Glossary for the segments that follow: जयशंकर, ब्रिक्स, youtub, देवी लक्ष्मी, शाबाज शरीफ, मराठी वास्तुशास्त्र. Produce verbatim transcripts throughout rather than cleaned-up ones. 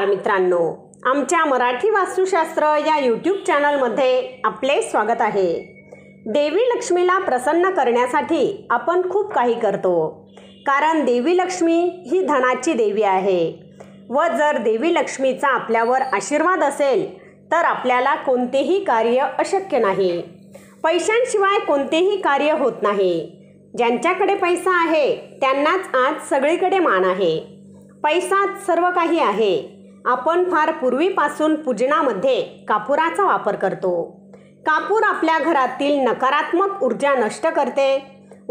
नमस्कार मित्रांनो, आमच्या मराठी वास्तुशास्त्र या यूट्यूब चॅनलमध्ये आपले स्वागत आहे। देवी लक्ष्मीला प्रसन्न करण्यासाठी आपण खूप काही करतो, कारण देवी लक्ष्मी ही धनाची देवी आहे व जर देवी लक्ष्मीचा आपल्यावर आशीर्वाद असेल तर आपल्याला कोणतेही कार्य अशक्य नाही। पैशांशिवाय कोणतेही कार्य होत नाही। ज्यांच्याकडे पैसा आहे त्यांनाच आज सगळीकडे मान आहे। पैसाच सर्व काही आहे। आपण फार पूर्वीपासून पूजनामध्ये कापुराचा वापर करतो। कापूर आपल्या घरातील नकारात्मक ऊर्जा नष्ट करते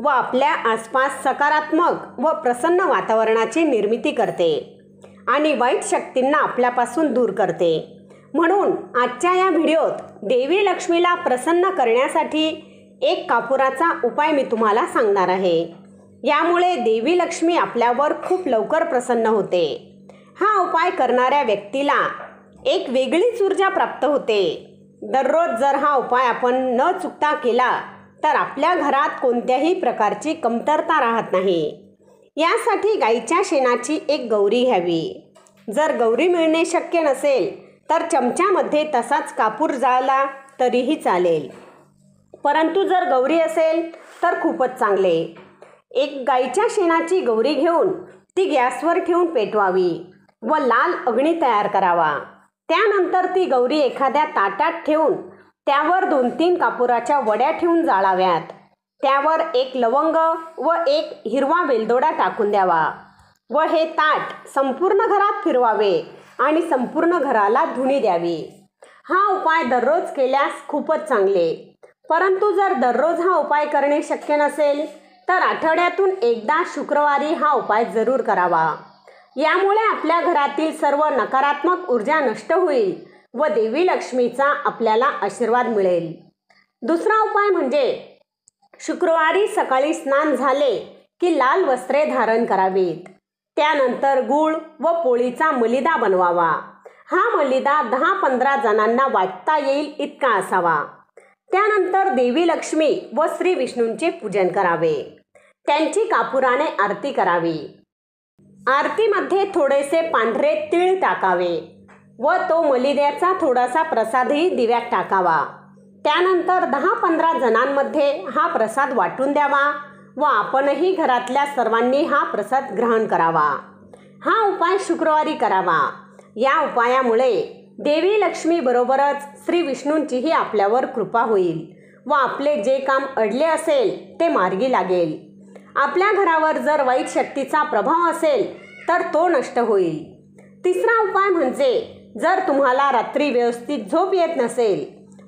व आपल्या आसपास सकारात्मक व प्रसन्न वातावरणाची निर्मिती करते आणि वाईट शक्तींना आपल्यापासून दूर करते। म्हणून आजच्या या व्हिडिओत देवी लक्ष्मीला प्रसन्न करण्यासाठी एक कापुराचा उपाय मी तुम्हाला सांगणार आहे। यामुळे देवी लक्ष्मी आपल्यावर खूप लवकर प्रसन्न होते। हा उपाय करणाऱ्या व्यक्तीला एक वेगळीच ऊर्जा प्राप्त होते। दररोज जर हा उपाय आपण न चुकता केला तर आपल्या घरात कोणत्याही प्रकारची कमतरता राहत नाही। यासाठी गाईच्या शेणाची एक गौरी घ्यावी। जर गौरी मिळणे शक्य नसेल तर चमच्यामध्ये तसाच कापूर जाळला तरीही चालेल, परंतु जर गौरी असेल तर खूपच चांगले। एक गाईच्या शेणाची गौरी घेऊन ती गॅसवर ठेवून पेटवावी व लाल अग्नी तयार करावा। त्यानंतर ती गौरी एखाद्या ताटात ठेवून त्यावर दोन तीन कापुराच्या वड्या ठेवून जाळाव्यात। त्यावर एक लवंग व एक हिरवा वेलदोडा टाकून द्यावा व हे ताट संपूर्ण घरात फिरवावे आणि संपूर्ण घराला धुनी द्यावी। हा उपाय दररोज केल्यास खूपच चांगले, परंतु जर दररोज हा उपाय करणे शक्य नसेल तर आठवड्यातून एकदा शुक्रवारी हा उपाय जरूर करावा। यामुळे आपल्या घरातील सर्व नकारात्मक ऊर्जा नष्ट होईल व देवी लक्ष्मीचा आपल्याला आशीर्वाद मिळेल। दुसरा उपाय म्हणजे शुक्रवारी सकाळी स्नान झाले की लाल वस्त्रे धारण करावीत। त्यानंतर गूळ व पोळीचा मलिदा बनवावा। हा मलिदा दहा पंधरा जणांना वाटता येईल इतका असावा। त्यानंतर देवी लक्ष्मी व श्री विष्णूंचे पूजन करावे। त्यांची कापुराने आरती करावी। आरतीमध्ये थोडेसे पांढरे तीळ टाकावे व तो मलिद्याचा थोडासा प्रसादही दिव्यात टाकावा। त्यानंतर दहा पंधरा जणांमध्ये हा प्रसाद वाटून द्यावा व आपणही घरातल्या सर्वांनी हा प्रसाद ग्रहण करावा। हा उपाय शुक्रवारी करावा। या उपायामुळे देवी लक्ष्मी बरोबरच श्री विष्णूंचीही आपल्यावर कृपा होईल व आपले जे काम अडले असेल ते मार्गी लागेल। आपल्या घरावर जर वाईट शक्तीचा प्रभाव असेल तर तो नष्ट होईल। तिसरा उपाय म्हणजे जर तुम्हाला रात्री व्यवस्थित झोप येत नसेल,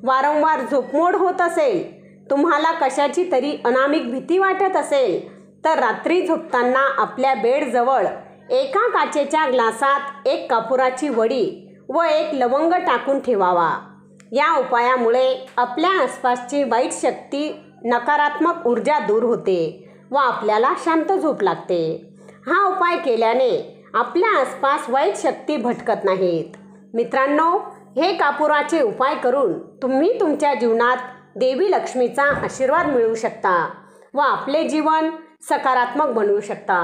वारंवार झोपमोड होत असेल, तुम्हाला कशाची तरी अनामिक भीती वाटत असेल तर रात्री झोपताना आपल्या बेडजवळ एका काचेच्या ग्लासात एक कापुराची वडी व एक लवंग टाकून ठेवावा। या उपायामुळे आपल्या आसपासची वाईट शक्ती नकारात्मक ऊर्जा दूर होते व आपल्याला शांत झोप लागते। हा उपाय केल्याने आपल्या आसपास वाईट शक्ती भटकत नाहीत। मित्रांनो, हे कापुराचे उपाय करून तुम्ही तुमच्या जीवनात देवी लक्ष्मीचा आशीर्वाद मिळवू शकता व आपले जीवन सकारात्मक बनवू शकता।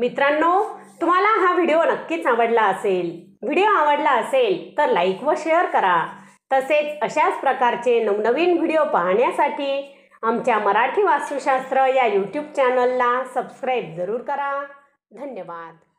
मित्रांनो, तुम्हाला हा व्हिडिओ नक्कीच आवडला असेल। व्हिडिओ आवडला असेल तर लाईक व शेअर करा। तसेच अशाच प्रकारचे नवनवीन व्हिडिओ पाहण्यासाठी आमच्या मराठी वास्तुशास्त्र या यूट्यूब चॅनलला सबस्क्राईब जरूर करा। धन्यवाद।